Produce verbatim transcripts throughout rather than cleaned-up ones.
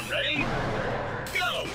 system. Ready? Go!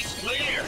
Space clear!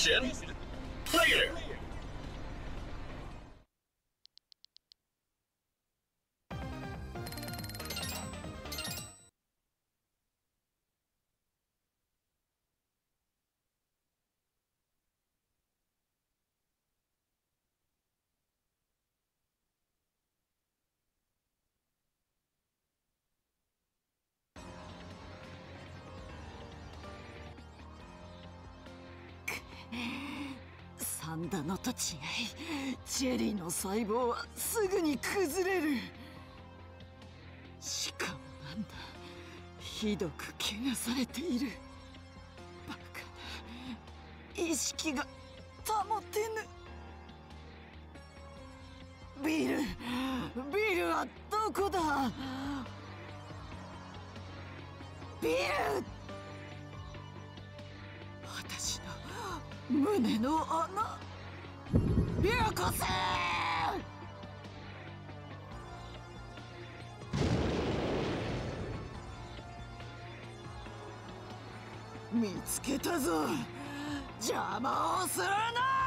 Position, player.三田のと違い、チェリーの細胞はすぐに崩れる。しかもなんだ、ひどく怪我されている。バカな、意識が保てぬ。ビール、ビールはどこだ。ビール、私の胸の穴、ビルコス。見つけたぞ、邪魔をするな。